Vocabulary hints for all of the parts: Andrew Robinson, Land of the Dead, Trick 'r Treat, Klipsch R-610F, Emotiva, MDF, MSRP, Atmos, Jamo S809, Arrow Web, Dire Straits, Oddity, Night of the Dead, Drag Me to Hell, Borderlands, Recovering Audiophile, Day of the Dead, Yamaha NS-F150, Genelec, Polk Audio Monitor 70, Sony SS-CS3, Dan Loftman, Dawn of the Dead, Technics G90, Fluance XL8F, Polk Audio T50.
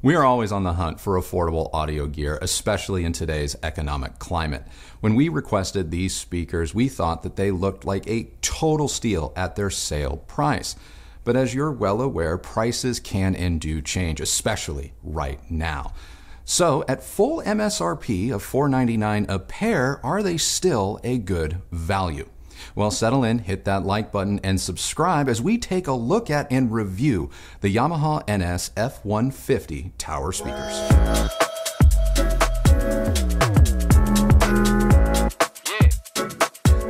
We are always on the hunt for affordable audio gear, especially in today's economic climate. When we requested these speakers, we thought that they looked like a total steal at their sale price. But as you're well aware, prices can and do change, especially right now. So at full MSRP of $499 a pair, are they still a good value? Well, settle in, hit that like button, and subscribe as we take a look at and review the Yamaha NS-F150 tower speakers.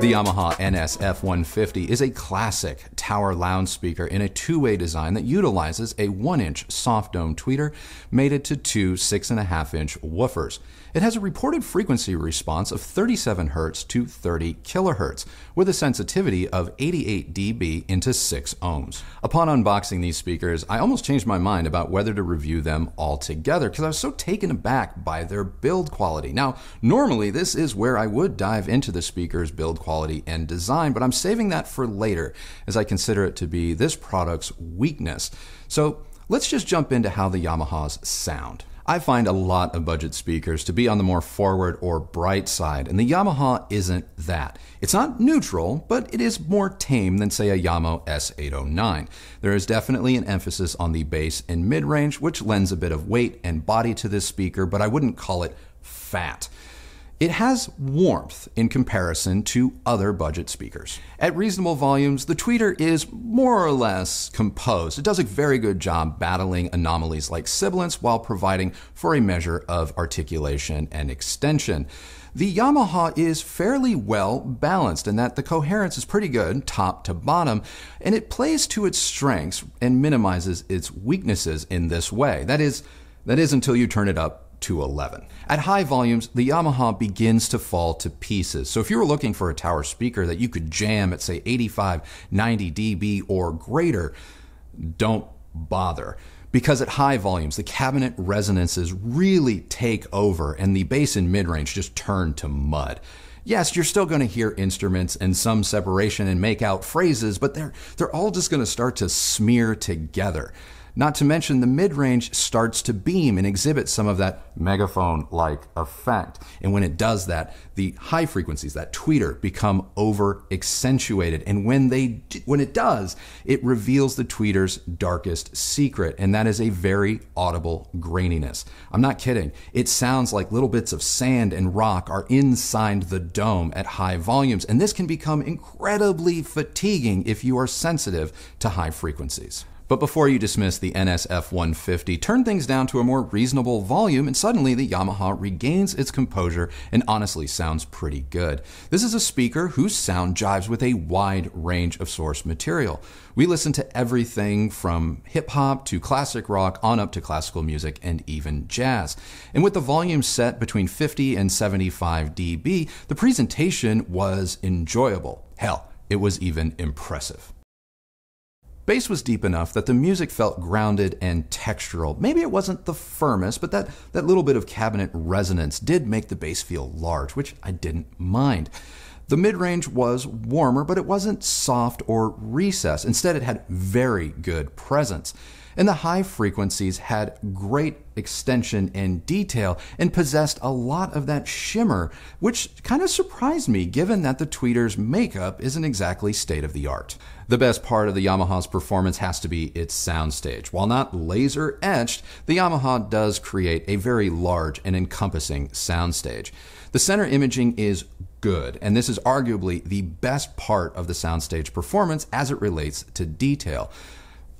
The Yamaha NS-F150 is a classic tower loudspeaker in a two-way design that utilizes a 1-inch soft dome tweeter mated to two 6.5-inch woofers. It has a reported frequency response of 37 Hz to 30 kHz, with a sensitivity of 88 dB into 6 ohms. Upon unboxing these speakers, I almost changed my mind about whether to review them altogether because I was so taken aback by their build quality. Now, normally this is where I would dive into the speaker's build quality and design, but I'm saving that for later as I consider it to be this product's weakness. So let's just jump into how the Yamahas sound. I find a lot of budget speakers to be on the more forward or bright side, and the Yamaha isn't that. It's not neutral, but it is more tame than, say, a Jamo S809. There is definitely an emphasis on the bass and mid-range, which lends a bit of weight and body to this speaker, but I wouldn't call it fat. It has warmth in comparison to other budget speakers. At reasonable volumes, the tweeter is more or less composed. It does a very good job battling anomalies like sibilance while providing for a measure of articulation and extension. The Yamaha is fairly well balanced in that the coherence is pretty good top to bottom, and it plays to its strengths and minimizes its weaknesses in this way. That is until you turn it up to 11. At high volumes, the Yamaha begins to fall to pieces. So if you were looking for a tower speaker that you could jam at, say, 85, 90 dB or greater, don't bother. Because at high volumes, the cabinet resonances really take over and the bass and mid-range just turn to mud. Yes, you're still going to hear instruments and some separation and make out phrases, but they're all just going to start to smear together. Not to mention, the mid-range starts to beam and exhibit some of that megaphone-like effect. And when it does that, the high frequencies, that tweeter, become over-accentuated. And when it does, it reveals the tweeter's darkest secret, and that is a very audible graininess. I'm not kidding. It sounds like little bits of sand and rock are inside the dome at high volumes, and this can become incredibly fatiguing if you are sensitive to high frequencies. But before you dismiss the NS-F150, turn things down to a more reasonable volume and suddenly the Yamaha regains its composure and honestly sounds pretty good. This is a speaker whose sound jives with a wide range of source material. We listen to everything from hip hop to classic rock on up to classical music and even jazz. And with the volume set between 50 and 75 dB, the presentation was enjoyable. Hell, it was even impressive. Bass was deep enough that the music felt grounded and textural. Maybe it wasn't the firmest, but that little bit of cabinet resonance did make the bass feel large, which I didn't mind. The mid-range was warmer, but it wasn't soft or recessed. Instead, it had very good presence. And the high frequencies had great extension and detail and possessed a lot of that shimmer, which kind of surprised me given that the tweeter's makeup isn't exactly state-of-the-art. The best part of the Yamaha's performance has to be its soundstage. While not laser etched, the Yamaha does create a very large and encompassing soundstage. The center imaging is good, and this is arguably the best part of the soundstage performance as it relates to detail.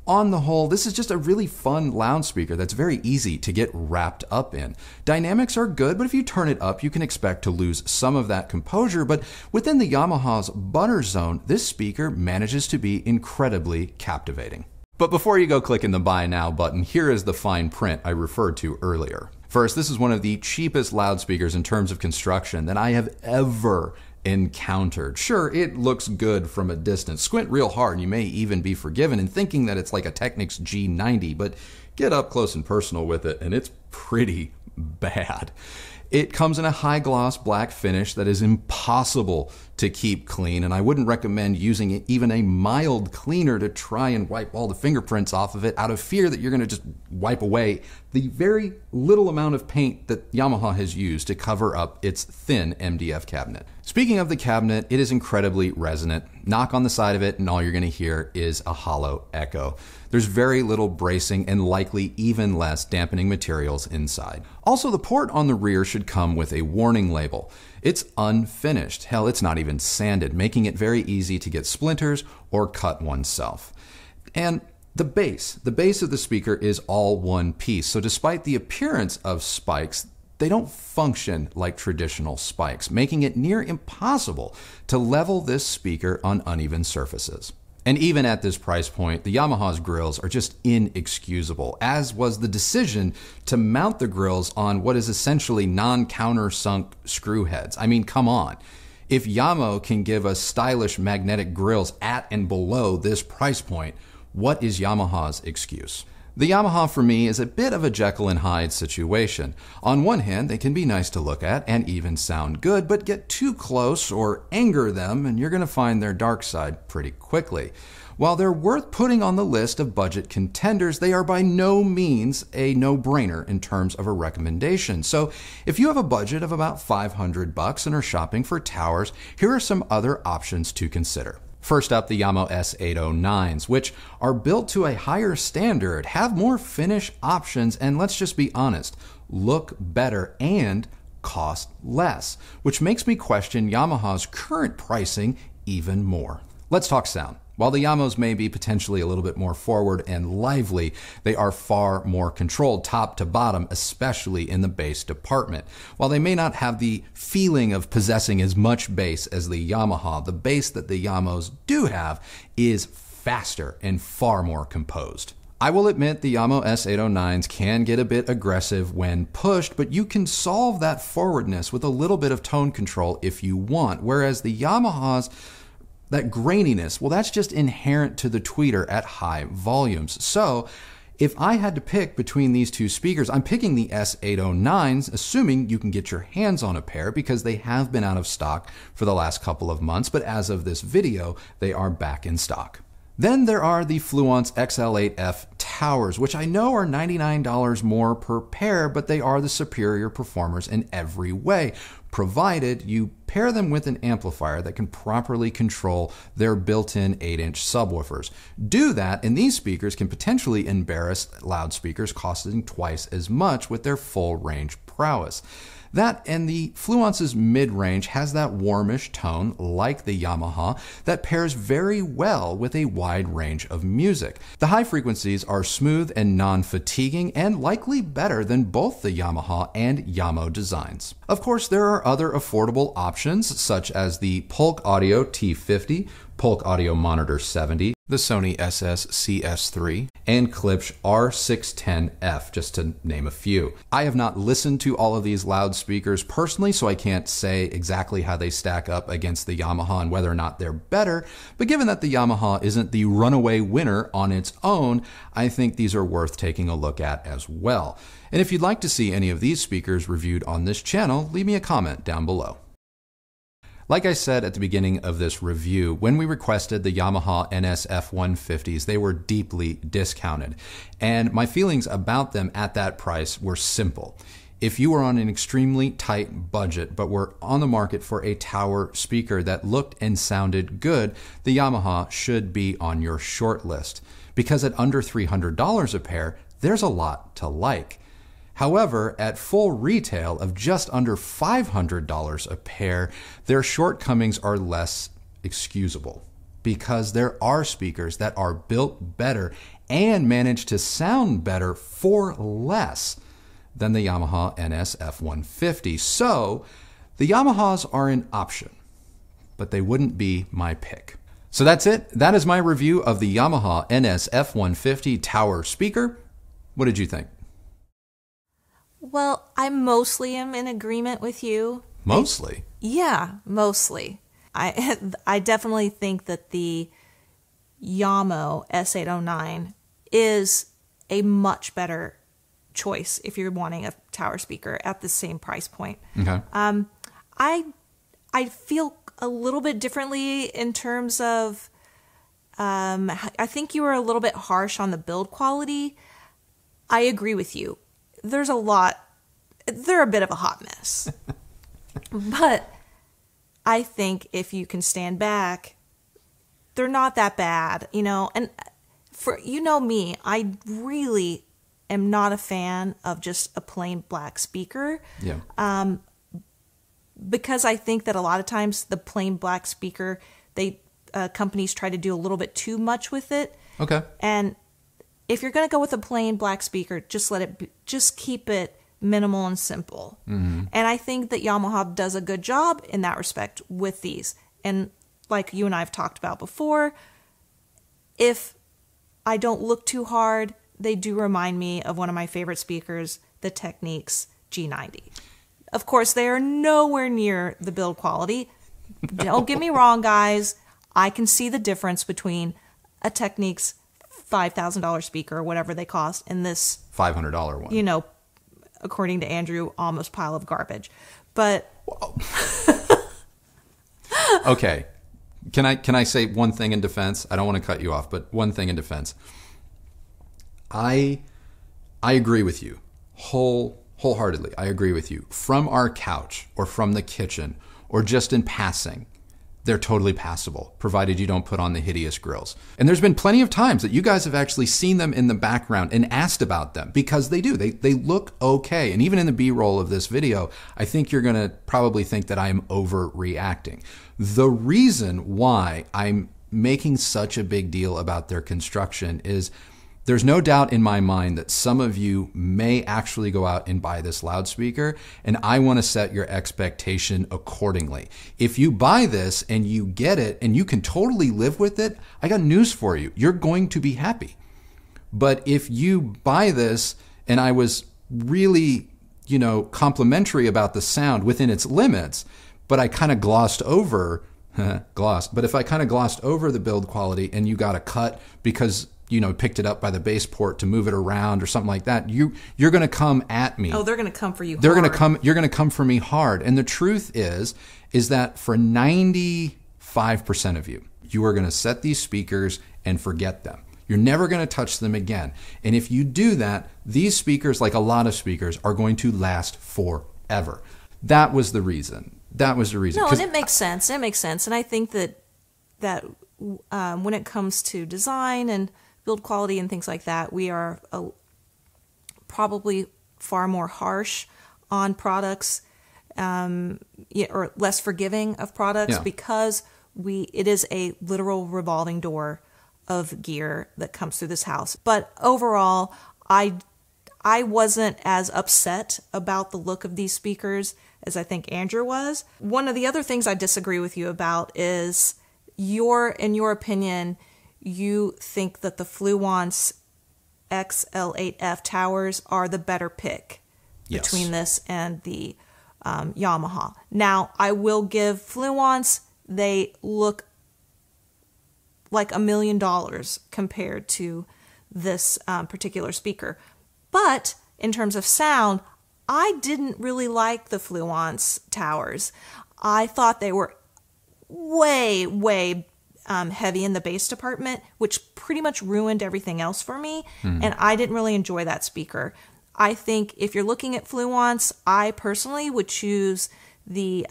On the whole, this is just a really fun loudspeaker that's very easy to get wrapped up in. Dynamics are good, but if you turn it up, you can expect to lose some of that composure, but within the Yamaha's butter zone, this speaker manages to be incredibly captivating. But before you go clicking the buy now button, here is the fine print I referred to earlier. First, this is one of the cheapest loudspeakers in terms of construction that I have ever encountered. Sure, it looks good from a distance. Squint real hard and you may even be forgiven in thinking that it's like a Technics G90, but get up close and personal with it and it's pretty bad. It comes in a high gloss black finish that is impossible to keep clean, and I wouldn't recommend using even a mild cleaner to try and wipe all the fingerprints off of it out of fear that you're going to just wipe away the very little amount of paint that Yamaha has used to cover up its thin MDF cabinet. Speaking of the cabinet, it is incredibly resonant. Knock on the side of it and all you're gonna hear is a hollow echo. There's very little bracing and likely even less dampening materials inside. Also, the port on the rear should come with a warning label. It's unfinished. Hell, it's not even sanded, making it very easy to get splinters or cut oneself. And the base of the speaker is all one piece. So despite the appearance of spikes, they don't function like traditional spikes, making it near impossible to level this speaker on uneven surfaces. And even at this price point, the Yamaha's grills are just inexcusable, as was the decision to mount the grills on what is essentially non-countersunk screw heads. I mean, come on. If Yamo can give us stylish magnetic grills at and below this price point, what is Yamaha's excuse? The Yamaha for me is a bit of a Jekyll and Hyde situation. On one hand, they can be nice to look at and even sound good, but get too close or anger them and you're gonna find their dark side pretty quickly. While they're worth putting on the list of budget contenders, they are by no means a no-brainer in terms of a recommendation. So if you have a budget of about $500 and are shopping for towers, here are some other options to consider. First up, the Jamo S809s, which are built to a higher standard, have more finish options, and let's just be honest, look better and cost less, which makes me question Yamaha's current pricing even more. Let's talk sound. While the Yamos may be potentially a little bit more forward and lively, they are far more controlled top to bottom, especially in the bass department. While they may not have the feeling of possessing as much bass as the Yamaha, the bass that the Yamos do have is faster and far more composed. I will admit the Jamo S809s can get a bit aggressive when pushed, but you can solve that forwardness with a little bit of tone control if you want, whereas the Yamaha's, that graininess, well, that's just inherent to the tweeter at high volumes. So if I had to pick between these two speakers, I'm picking the S809s, assuming you can get your hands on a pair because they have been out of stock for the last couple of months, but as of this video, they are back in stock. Then there are the Fluance XL8F towers, which I know are $99 more per pair, but they are the superior performers in every way, provided you pair them with an amplifier that can properly control their built-in 8-inch subwoofers. Do that, and these speakers can potentially embarrass loudspeakers costing twice as much with their full-range prowess. That and the Fluance's mid-range has that warmish tone, like the Yamaha, that pairs very well with a wide range of music. The high frequencies are smooth and non-fatiguing and likely better than both the Yamaha and Jamo designs. Of course, there are other affordable options such as the Polk Audio T50, Polk Audio Monitor 70, the Sony SS-CS3, and Klipsch R-610F, just to name a few. I have not listened to all of these loudspeakers personally, so I can't say exactly how they stack up against the Yamaha and whether or not they're better, but given that the Yamaha isn't the runaway winner on its own, I think these are worth taking a look at as well. And if you'd like to see any of these speakers reviewed on this channel, leave me a comment down below. Like I said at the beginning of this review, when we requested the Yamaha NS-F150s, they were deeply discounted. And my feelings about them at that price were simple. If you were on an extremely tight budget, but were on the market for a tower speaker that looked and sounded good, the Yamaha should be on your short list. Because at under $300 a pair, there's a lot to like. However, at full retail of just under $500 a pair, their shortcomings are less excusable because there are speakers that are built better and manage to sound better for less than the Yamaha NS-F150. So the Yamahas are an option, but they wouldn't be my pick. So that's it. That is my review of the Yamaha NS-F150 tower speaker. What did you think? Well, I mostly am in agreement with you. Mostly? Yeah, mostly. I definitely think that the Jamo S809 is a much better choice if you're wanting a tower speaker at the same price point. Okay. I feel a little bit differently in terms of, I think you were a little bit harsh on the build quality. I agree with you. there's a lot. They're a bit of a hot mess. But I think if you can stand back, they're not that bad, you know. And for, you know me, I really am not a fan of just a plain black speaker. Yeah. Because I think that a lot of times the plain black speaker, they companies try to do a little bit too much with it. Okay. And if you're going to go with a plain black speaker, just let it be, just keep it minimal and simple. Mm-hmm. And I think that Yamaha does a good job in that respect with these. And like you and I have talked about before, if I don't look too hard, they do remind me of one of my favorite speakers, the Technics G90. Of course, they are nowhere near the build quality. No. Don't get me wrong, guys. I can see the difference between a Technics $5,000 speaker, whatever they cost, and this $500 one. You know, according to Andrew, almost pile of garbage. But okay, can I say one thing in defense? I don't want to cut you off, but one thing in defense. I agree with you wholeheartedly. I agree with you. From our couch or from the kitchen or just in passing, they're totally passable, provided you don't put on the hideous grills. And there's been plenty of times that you guys have actually seen them in the background and asked about them, because they do. They look okay. And even in the B-roll of this video, I think you're going to probably think that I am overreacting. The reason why I'm making such a big deal about their construction is there's no doubt in my mind that some of you may actually go out and buy this loudspeaker, and I want to set your expectation accordingly. If you buy this and you get it and you can totally live with it, I got news for you. You're going to be happy. But if you buy this, and I was really, you know, complimentary about the sound within its limits, but I kind of glossed over, but if I kind of glossed over the build quality and you got a cut because, you know, picked it up by the bass port to move it around or something like that, you're going to come at me. Oh, they're going to come for you hard. You're going to come for me hard. And the truth is that for 95% of you are going to set these speakers and forget them. You're never going to touch them again. And if you do that, these speakers, like a lot of speakers, are going to last forever. That was the reason. That was the reason. No, and it makes sense. It makes sense. And I think that when it comes to design and build quality and things like that, we are probably far more harsh on products, or less forgiving of products, yeah, because it is a literal revolving door of gear that comes through this house. But overall, I wasn't as upset about the look of these speakers as I think Andrew was. One of the other things I disagree with you about is in your opinion, you think that the Fluance XL8F towers are the better pick. Yes. Between this and the Yamaha. Now, I will give Fluance, they look like $1 million compared to this particular speaker. But in terms of sound, I didn't really like the Fluance towers. I thought they were way heavy in the bass department, which pretty much ruined everything else for me. Mm. And I didn't really enjoy that speaker. I think if you're looking at Fluance, I personally would choose the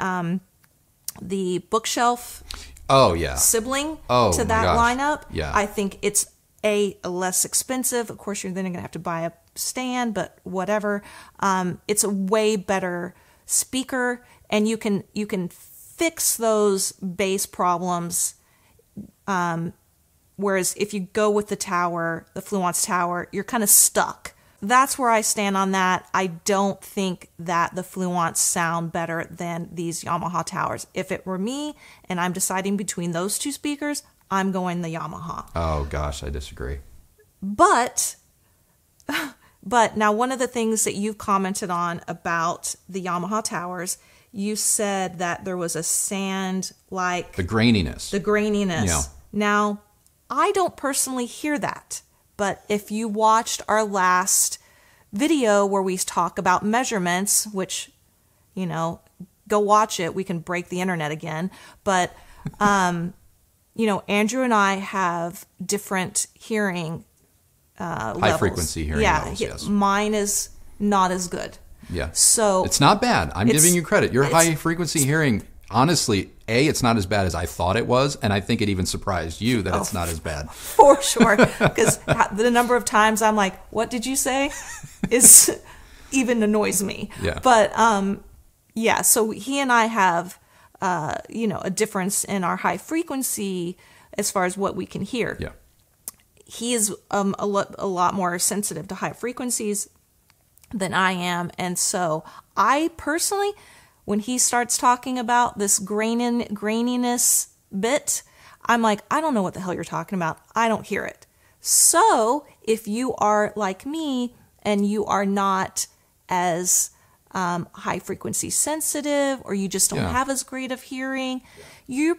bookshelf. Oh yeah. Sibling. Oh, to that lineup. Yeah. I think it's less expensive. Of course, you're then gonna have to buy a stand, but whatever. It's a way better speaker, and you can fix those bass problems. Whereas if you go with the Fluance tower, you're kind of stuck. That's where I stand on that. I don't think that the Fluance sound better than these Yamaha towers. If it were me and I'm deciding between those two speakers, I'm going the Yamaha. Oh gosh, I disagree. But now, one of the things that you've commented on about the Yamaha towers, you said that there was a sand-like... The graininess. The graininess. Yeah. Now, I don't personally hear that, but if you watched our last video where we talk about measurements, which, you know, go watch it. We can break the internet again. But, you know, Andrew and I have different hearing levels. High-frequency hearing levels, yes. Mine is not as good. Yeah. So it's not bad. I'm giving you credit. Your high frequency hearing, honestly, A, it's not as bad as I thought it was, and I think it even surprised you that it's not as bad. For sure, because the number of times I'm like, "What did you say?" is even annoys me. Yeah. But yeah. So he and I have you know, a difference in our high frequency as far as what we can hear. Yeah. He is a lot more sensitive to high frequencies than I am. And so I personally, when he starts talking about this graininess bit, I'm like, I don't know what the hell you're talking about. I don't hear it. So if you are like me and you are not as high frequency sensitive, or you just don't have as great of hearing, you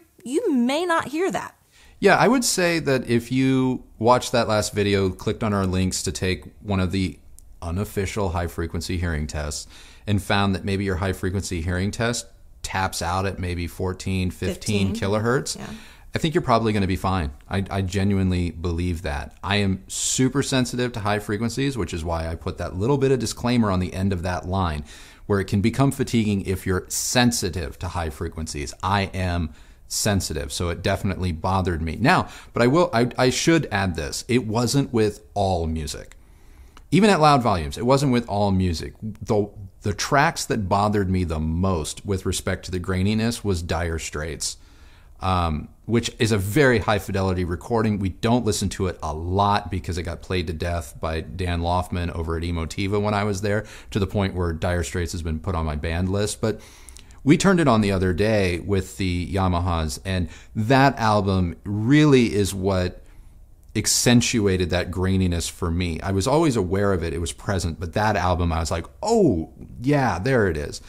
may not hear that. Yeah, I would say that if you watched that last video, clicked on our links to take one of the unofficial high frequency hearing tests and found that maybe your high frequency hearing test taps out at maybe 14, 15 kilohertz, I think you're probably going to be fine. I genuinely believe that. I am super sensitive to high frequencies, which is why I put that little bit of disclaimer on the end of that line, where it can become fatiguing if you're sensitive to high frequencies. I am sensitive, so it definitely bothered me. Now, but I should add this. It wasn't with all music. Even at loud volumes, it wasn't with all music. The tracks that bothered me the most with respect to the graininess was Dire Straits, which is a very high fidelity recording. We don't listen to it a lot because it got played to death by Dan Loftman over at Emotiva when I was there, to the point where Dire Straits has been put on my band list. But we turned it on the other day with the Yamahas, and that album really is what accentuated that graininess for me. I was always aware of it. It was present. But that album, I was like, oh, yeah, there it is.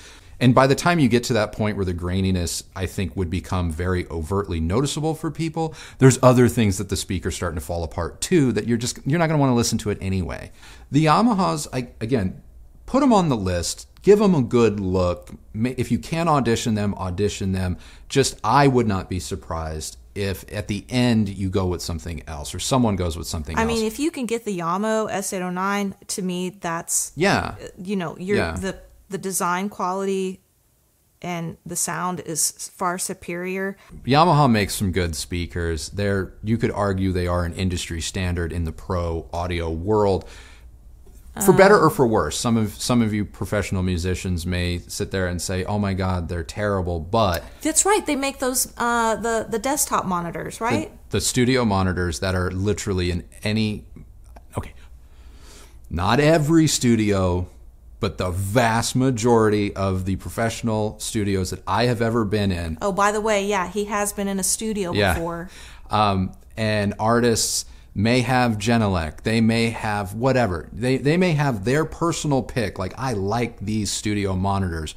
And by the time you get to that point where the graininess, I think, would become very overtly noticeable for people, there's other things that the speaker's starting to fall apart too, that you're not going to want to listen to it anyway. The Yamahas, again, put them on the list. Give them a good look. If you can audition them, audition them. Just, I would not be surprised if at the end you go with something else, or someone goes with something else. I mean, if you can get the Jamo S809, to me, that's, you know, the design quality and the sound is far superior. Yamaha makes some good speakers. You could argue they are an industry standard in the pro audio world. For better or for worse, some of you professional musicians may sit there and say, "Oh my God, they're terrible." But that's right. They make those the desktop monitors, right? The studio monitors that are literally in any not every studio, but the vast majority of the professional studios that I have ever been in. Oh, by the way, yeah, he has been in a studio before. And artists may have Genelec, they may have whatever. They may have their personal pick, like, I like these studio monitors,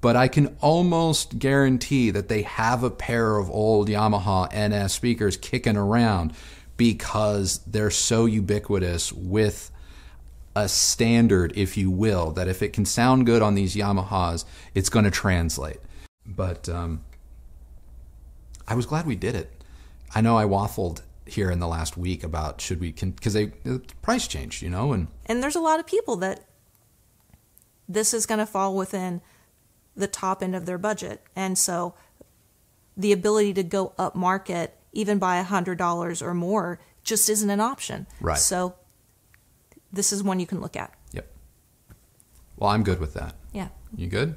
but I can almost guarantee that they have a pair of old Yamaha NS speakers kicking around because they're so ubiquitous with a standard, if you will, that if it can sound good on these Yamahas, it's going to translate. But I was glad we did it. I know I waffled here in the last week about should we, because the price changed, you know, and there's a lot of people that this is going to fall within the top end of their budget, and so the ability to go up market even by $100 or more just isn't an option. Right. So this is one you can look at. Yep. Well, I'm good with that. Yeah. You good?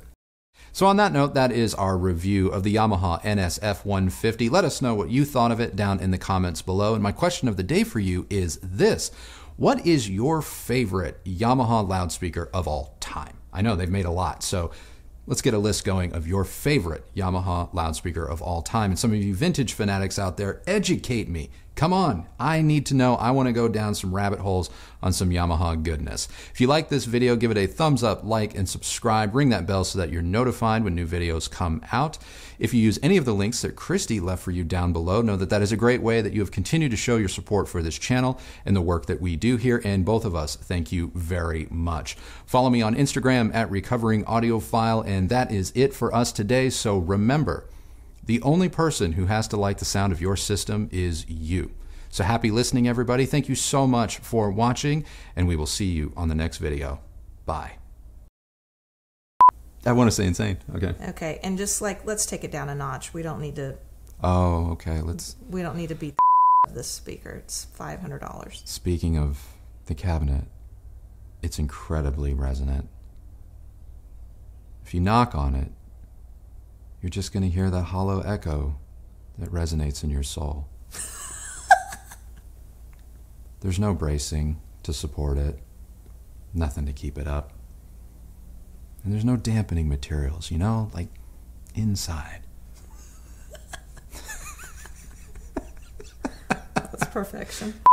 So on that note, that is our review of the Yamaha NS-F150. Let us know what you thought of it down in the comments below. And my question of the day for you is this: what is your favorite Yamaha loudspeaker of all time? I know they've made a lot, so let's get a list going of your favorite Yamaha loudspeaker of all time. And some of you vintage fanatics out there, educate me. Come on, I need to know. I want to go down some rabbit holes on some Yamaha goodness. If you like this video, give it a thumbs up, like, and subscribe. Ring that bell so that you're notified when new videos come out. If you use any of the links that Christy left for you down below, know that that is a great way that you have continued to show your support for this channel and the work that we do here. And both of us, thank you very much. Follow me on Instagram at Recovering Audiophile. And that is it for us today. So remember, the only person who has to like the sound of your system is you. So happy listening, everybody. Thank you so much for watching, and we will see you on the next video. Bye. I want to say insane. Okay. Okay. And just like, let's take it down a notch. We don't need to. Oh, okay. Let's. We don't need to beat this speaker. It's $500. Speaking of the cabinet, it's incredibly resonant. If you knock on it, you're just going to hear that hollow echo that resonates in your soul. There's no bracing to support it, nothing to keep it up. And there's no dampening materials, you know, like inside. That's perfection.